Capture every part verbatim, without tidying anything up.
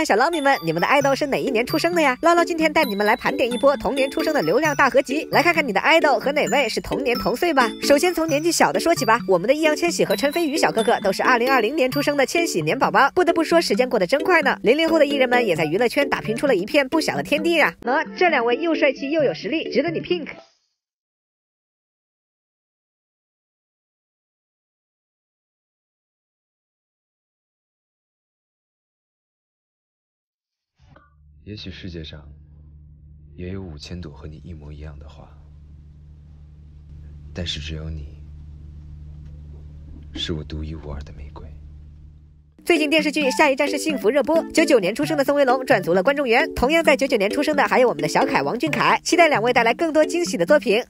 嗨，小捞米们，你们的爱豆是哪一年出生的呀？捞捞今天带你们来盘点一波同年出生的流量大合集，来看看你的爱豆和哪位是同年同岁吧。首先从年纪小的说起吧，我们的易烊千玺和陈飞宇小哥哥都是二零二零年出生的千禧年宝宝。不得不说，时间过得真快呢。零零后的艺人们也在娱乐圈打拼出了一片不小的天地呀、啊。喏、哦，这两位又帅气又有实力，值得你 pink。 也许世界上也有五千朵和你一模一样的花，但是只有你是我独一无二的玫瑰。 最近电视剧《下一站是幸福》热播，九九年出生的宋威龙赚足了观众缘。同样在九九年出生的还有我们的小凯王俊凯，期待两位带来更多惊喜的作品。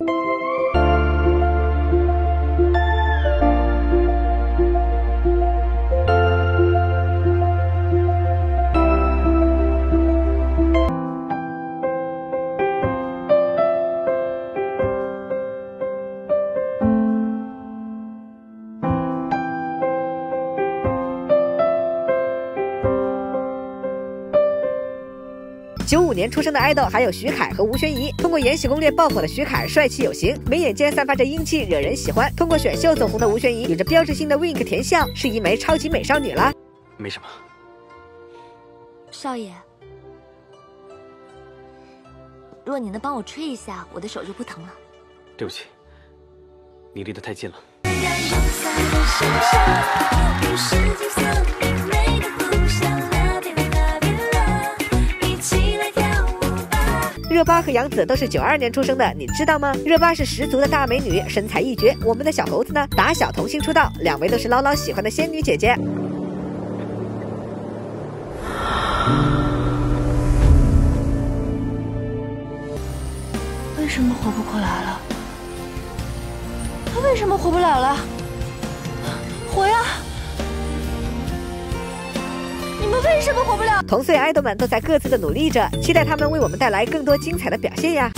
九五年出生的爱豆还有徐凯和吴宣仪。通过《延禧攻略》爆火的徐凯，帅气有型，眉眼间散发着英气，惹人喜欢。通过选秀走红的吴宣仪，有着标志性的 wink 甜笑，是一枚超级美少女了。没什么，少爷，若你能帮我吹一下，我的手就不疼了。对不起，你离得太近了。 热巴和杨紫都是九二年出生的，你知道吗？热巴是十足的大美女，身材一绝。我们的小猴子呢，打小童星出道，两位都是捞捞喜欢的仙女姐姐。 为什么活不过来了？他为什么活不了了？活呀！ 你们为什么活不了？同岁爱豆们都在各自的努力着，期待他们为我们带来更多精彩的表现呀！